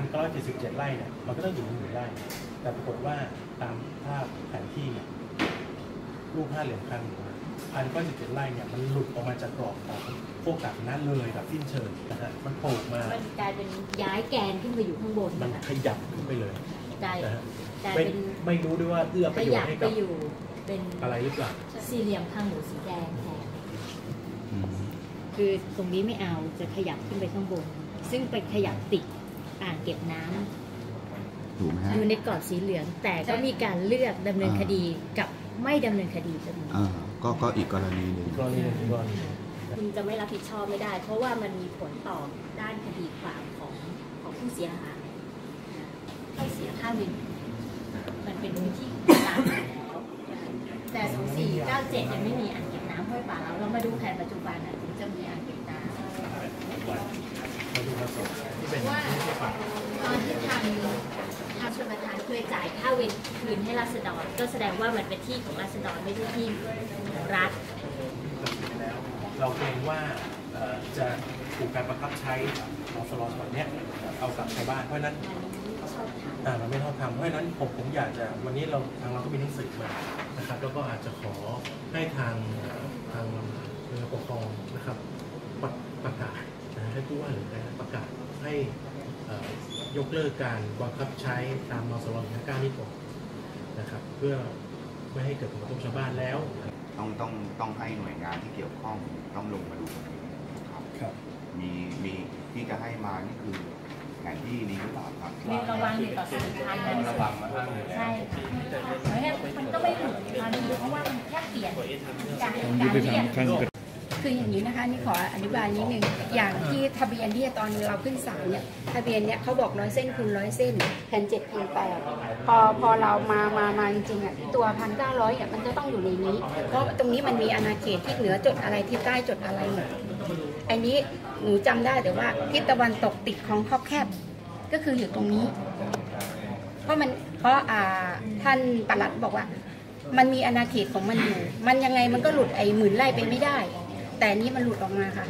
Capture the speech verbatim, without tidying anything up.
หนึ่งพันเก้าร้อยเจ็ดสิบเจ็ด ไร่เนี่ยมันก็ต้องอยู่หนึ่งไร่แต่ปรากฏว่าตามภาพแผนที่เนี่ยรูปห้าเหลี่ยมพันพันเก้าร้อยเจ็ดสิบไร่เนี่ยมันหลุดออกมาจากกรอบของพวกกับนั้นเลยแบบสิ้นเชิงนะฮะมันโผล่มามันกลายเป็นย้ายแกนขึ้นไปอยู่ข้างบนมันขยับขึ้นไปเลยกลายเป็นไม่รู้ด้วยว่าเอื้อประโยชน์ให้กับเป็นอะไรหรือเปล่าสี่เหลี่ยมพันหรือสีแดงแทนคือตรงนี้ไม่เอาจะขยับขึ้นไปข้างบนซึ่งไปขยับติดอ่างเก็บน้ำถูกไหมฮะอยู่ในกรอบสีเหลืองแต่ก็มีการเลือกดำเนินคดีกับไม่ดำเนินคดีจะมีก็ก็อีกกรณีหนึ่งกรณีหนึ่งคุณจะไม่รับผิดชอบไม่ได้เพราะว่ามันมีผลต่อด้านคดีความของของผู้เสียหายให้เสียค่าวินมันเป็นพื้นที่สาธารณะแต่สองสี่เก้าเจ็ดยังไม่มีอ่างเก็บน้ำห้วยป่าเราเรามาดูแผนปัจจุบันนะถึงจะมีอ่างเก็บน้ำว่าตอนที่ทำทางชลประทานเคยจ่ายค่าเวรคืนให้ราษฎรก็แสดงว่ามันเป็นที่ของราษฎรไม่ใช่ที่ของรัฐเราเกรงว่าจะถูกการบังคับใช้มสล.ฉบับนี้เอากลับชาวบ้านเพราะนั้นมันไม่ชอบทำเพราะฉะนั้นผมผมอยากจะวันนี้เราทางเราก็มีหนังสือมานะครับแล้วก็อาจจะขอให้ทางทางปกครองนะครับประกาศให้ผู้ว่าหรือใครประกาศให้ยกเลิกการบังคับใช้ตามมสล.ที่เก้านี้ก่อนนะครับเพื่อไม่ให้เกิดผลกระทบชาวบ้านแล้วต้องต้องต้องให้หน่วยงานที่เกี่ยวข้องต้องลงมาดูครับครับมีมีที่จะให้มานี่คือแผนที่นี้หรือเปล่าครับมีระวังอยู่ต่อสายพันธุ์ระวังมาบ้างใช่ค่ะมันก็ไม่ถูกค่ะเพราะว่ามันแค่เปลี่ยนการการเปลี่ยนคืออย่างนี้นะคะนี่ขออธิบายนิดนึงอย่างที่ทะเบียนที่ตอนเราขึ้นศาลเนี่ยทะเบียนเนี่ยเขาบอกร้อยเส้นคูณร้อยเส้นแผ่นเจ็ดแผ่นแปดพอพอเรามามามาจริงๆอ่ะตัวพันเก้าร้อยเนี่ยมันจะต้องอยู่ในนี้เพราะตรงนี้มันมีอาณาเขตที่เหนือจดอะไรที่ใต้จดอะไรหมดอันนี้หนูจำได้แต่ว่าทิศตะวันตกติดของขอบแคบก็คืออยู่ตรงนี้เพราะมันเพราะท่านปลัดบอกว่ามันมีอาณาเขตของมันอยู่มันยังไงมันก็หลุดไอ้หมื่นไร่ไปไม่ได้แต่นี้มันหลุดออกมาค่ะ